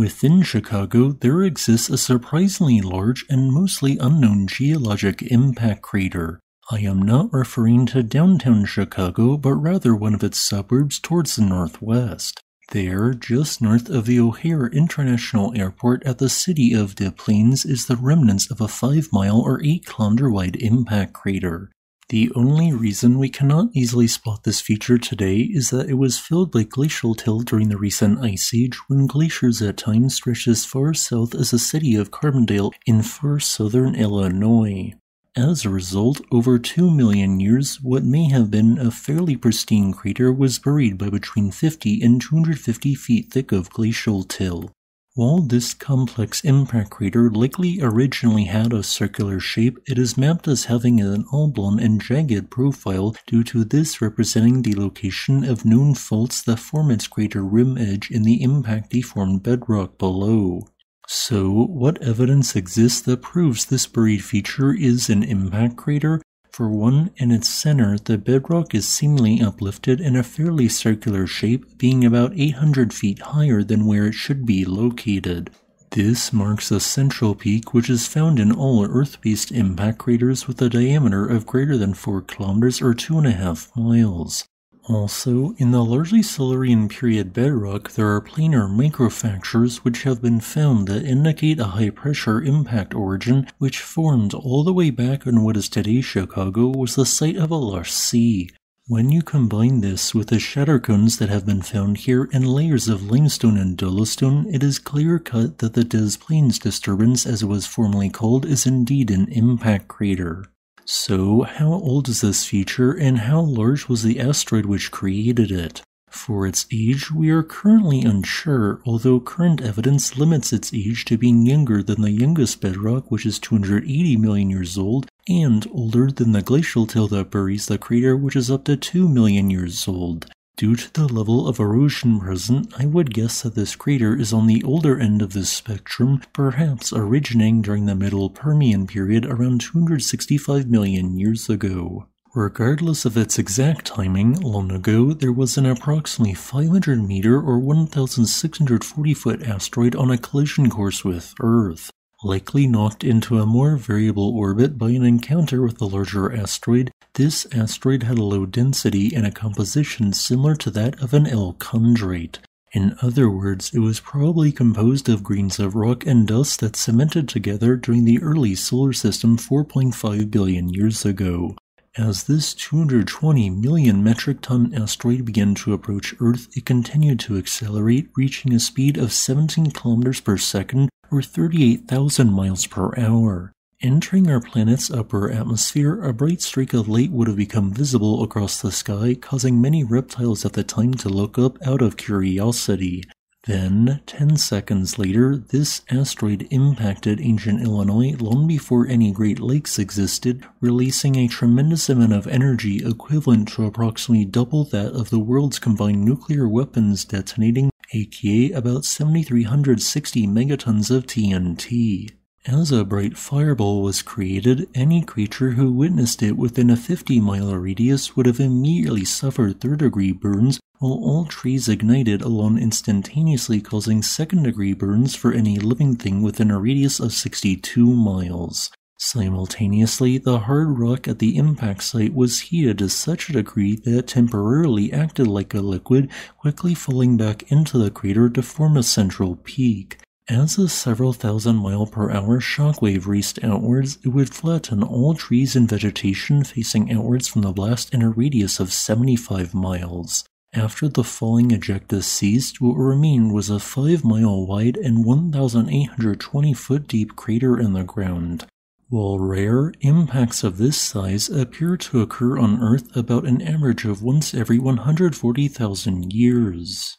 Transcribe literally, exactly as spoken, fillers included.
Within Chicago, there exists a surprisingly large and mostly unknown geologic impact crater. I am not referring to downtown Chicago, but rather one of its suburbs towards the northwest. There, just north of the O'Hare International Airport at the city of Des Plaines, is the remnants of a five mile or eight kilometer wide impact crater. The only reason we cannot easily spot this feature today is that it was filled by glacial till during the recent ice age, when glaciers at times stretched as far south as the city of Carbondale in far southern Illinois. As a result, over two million years, what may have been a fairly pristine crater was buried by between fifty and two hundred fifty feet thick of glacial till. While this complex impact crater likely originally had a circular shape, it is mapped as having an oblong and jagged profile, due to this representing the location of known faults that form its crater rim edge in the impact-deformed bedrock below. So, what evidence exists that proves this buried feature is an impact crater? For one, in its center, the bedrock is seemingly uplifted in a fairly circular shape, being about eight hundred feet higher than where it should be located. This marks a central peak which is found in all Earth-based impact craters with a diameter of greater than four kilometers or two point five miles. Also, in the largely Silurian period bedrock, there are planar microfractures which have been found that indicate a high-pressure impact origin which formed all the way back in what is today Chicago was the site of a lush sea. When you combine this with the shatter cones that have been found here and layers of limestone and dolostone, it is clear-cut that the Des Plaines disturbance, as it was formerly called, is indeed an impact crater. So, how old is this feature, and how large was the asteroid which created it? For its age, we are currently unsure, although current evidence limits its age to being younger than the youngest bedrock, which is two hundred eighty million years old, and older than the glacial till that buries the crater, which is up to two million years old. Due to the level of erosion present, I would guess that this crater is on the older end of this spectrum, perhaps originating during the Middle Permian period around two hundred sixty-five million years ago. Regardless of its exact timing, long ago there was an approximately five hundred meter or one thousand six hundred forty foot asteroid on a collision course with Earth, likely knocked into a more variable orbit by an encounter with the larger asteroid. This asteroid had a low density and a composition similar to that of an L chondrite. In other words, it was probably composed of grains of rock and dust that cemented together during the early solar system four point five billion years ago. As this two hundred twenty million metric ton asteroid began to approach Earth, it continued to accelerate, reaching a speed of seventeen kilometers per second or thirty-eight thousand miles per hour. Entering our planet's upper atmosphere, a bright streak of light would have become visible across the sky, causing many reptiles at the time to look up out of curiosity. Then, ten seconds later, this asteroid impacted ancient Illinois long before any Great Lakes existed, releasing a tremendous amount of energy equivalent to approximately double that of the world's combined nuclear weapons detonating, aka about seven thousand three hundred sixty megatons of T N T. As a bright fireball was created, any creature who witnessed it within a fifty mile radius would have immediately suffered third degree burns, while all trees ignited alone instantaneously, causing second degree burns for any living thing within a radius of sixty-two miles. Simultaneously, the hard rock at the impact site was heated to such a degree that it temporarily acted like a liquid, quickly falling back into the crater to form a central peak. As a several thousand mile per hour shockwave raced outwards, it would flatten all trees and vegetation facing outwards from the blast in a radius of seventy-five miles. After the falling ejecta ceased, what remained was a five mile wide and one thousand eight hundred twenty foot deep crater in the ground. While rare, impacts of this size appear to occur on Earth about an average of once every one hundred forty thousand years.